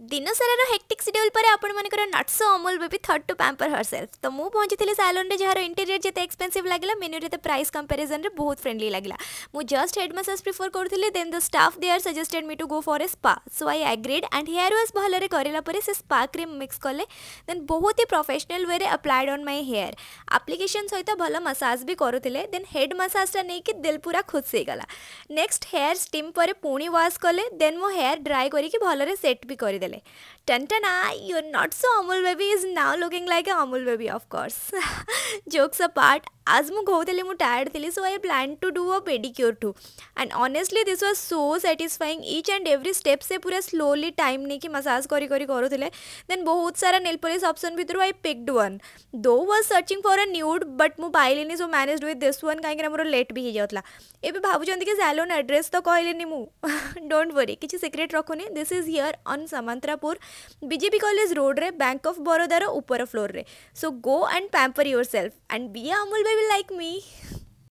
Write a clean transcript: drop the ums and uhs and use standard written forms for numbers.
दिन सारा hectic schedule पर आपण मानकर नट्स Amul baby third to pamper herself. तो मुझे पहुंची सालोन में जहाँ इंटेरियर जिते एक्सपेंसिव लगे मेन्यू रे तो प्राइस कंपैरिजन रे बहुत फ्रेंडली लगे। मु जस्ट हेड मसाज प्रिफर करूँ then the staff they are suggested me to go for a spa so I agreed and hair wash भलरे करापर से स्पा क्रीम मिक्स कले देन बहुत ही professional way applied on my hair application सहित भल massage भी करुले देन हेड मसाजटा नहीं कि दिल पूरा खुश हो गला। नेक्स्ट हेयर स्टीम पर पुणी वाश कले देन मो हेयर ड्राई करके भलरे सेट भी कर टंटना your not so Amul baby is now looking like a Amul baby of course. Jokes apart आज मु कहूली मु टायर्ड थी so I plan to do a pedicure too and honestly this was so satisfying each and every step से पूरा slowly time नहीं कि massage करी करी करुले देन बहुत सारा नेल पॉलिश ऑप्शन भितर I picked one though was searching for a nude but मु पाइलिनी so manage with this one कहीं मोर लेट भी हो जाता है। ये भावुं कि सैलून एड्रेस तो कहले मु डोंट वरी किसी सिक्रेट रखुनि this is here on Samantarapur BJP college road रे बैंक ऑफ बरोदा रो ऊपर फ्लोर रे। So go and pamper yourself and be a Amul baby like me।